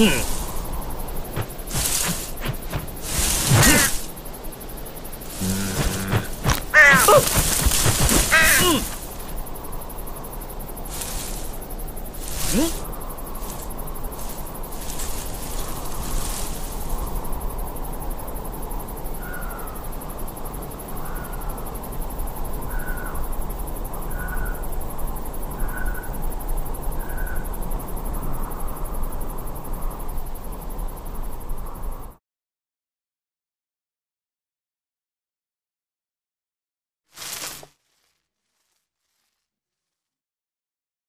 Hmm?